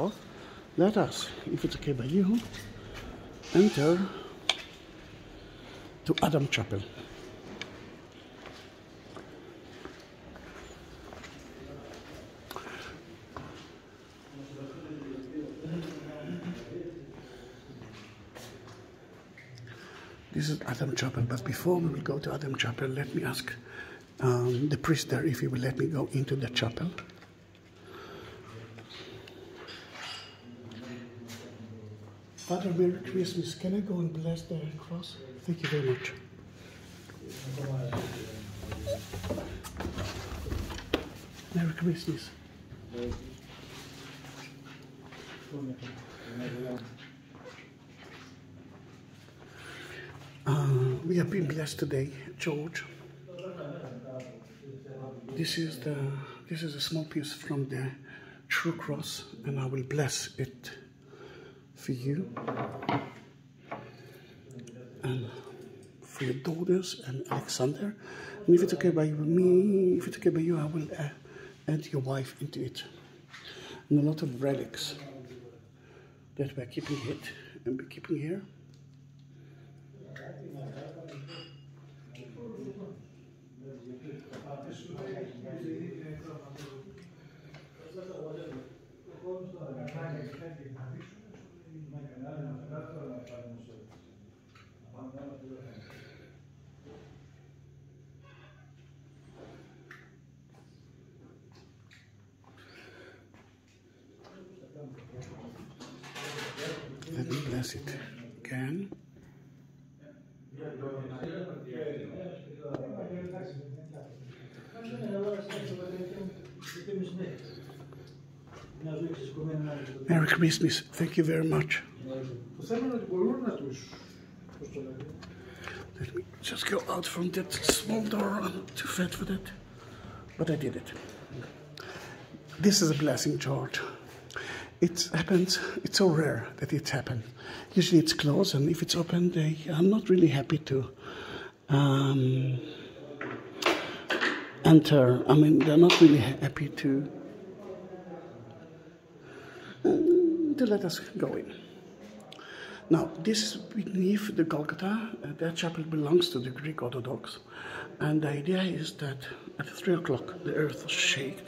south, let us, if it's okay by you, enter to Adam Chapel. This is Adam Chapel, but before we will go to Adam Chapel, let me ask the priest there if he will let me go into the chapel. Father, Merry Christmas. Can I go and bless the cross? Thank you very much. Merry Christmas. We have been blessed today, George. This is a small piece from the True Cross, and I will bless it for you and for your daughters and Alexander. And if it's okay by me, if it's okay by you, I will add your wife into it. And a lot of relics that we're keeping it and be keeping here. Let me bless it again. Merry Christmas. Thank you very much. Let me just go out from that small door. I'm too fat for that, but I did it. This is a blessing, George. It happens, it's so rare that it's happened. Usually it's closed, and if it's open, they are not really happy to enter. I mean, they're not really happy to let us go in. Now, this is beneath the Golgotha. That chapel belongs to the Greek Orthodox. And the idea is that at 3 o'clock, the earth was shaken,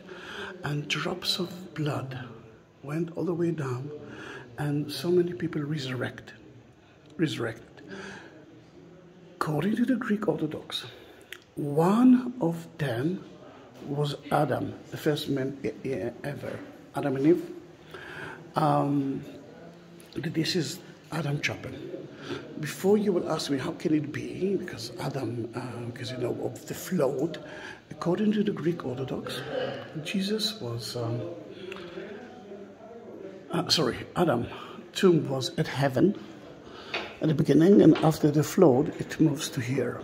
and drops of blood went all the way down, and so many people resurrected. According to the Greek Orthodox, one of them was Adam, the first man ever, Adam and Eve. This is Adam Chopin. Before you will ask me how can it be, because Adam, because you know of the flood, according to the Greek Orthodox, Jesus was, Adam's tomb was at heaven at the beginning, and after the flood, it moves to here.